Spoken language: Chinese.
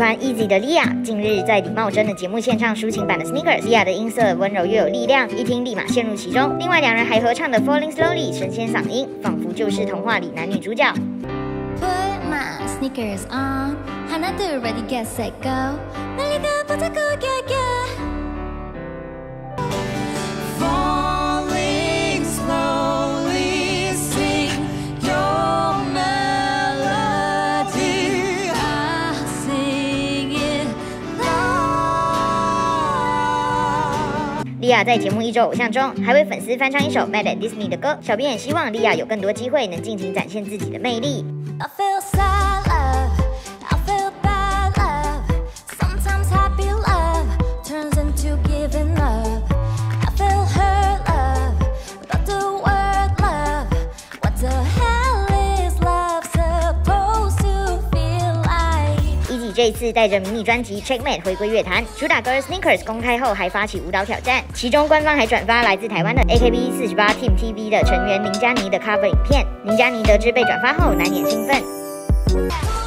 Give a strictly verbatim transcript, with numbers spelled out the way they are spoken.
团 I T Z Y 的 Lia 近日在李茂贞的节目献唱抒情版的 Sneakers。Lia 的音色温柔又有力量，一听立马陷入其中。另外两人还合唱的 Falling Slowly 神仙嗓音，仿佛就是童话里男女主角。Put my sneakers on, 하나 둘 ready get set go, 빨리 가 붙잡고 가가. Lia 在节目《一周偶像》中还为粉丝翻唱一首 Made at Disney 的歌，小编也希望 Lia 有更多机会能尽情展现自己的魅力。这次带着迷你专辑《Checkmate》回归乐坛，主打歌《Sneakers》公开后还发起舞蹈挑战，其中官方还转发来自台湾的 A K B 四十八 Team T V 的成员林嘉妮的 cover 影片。林嘉妮得知被转发后难掩兴奋。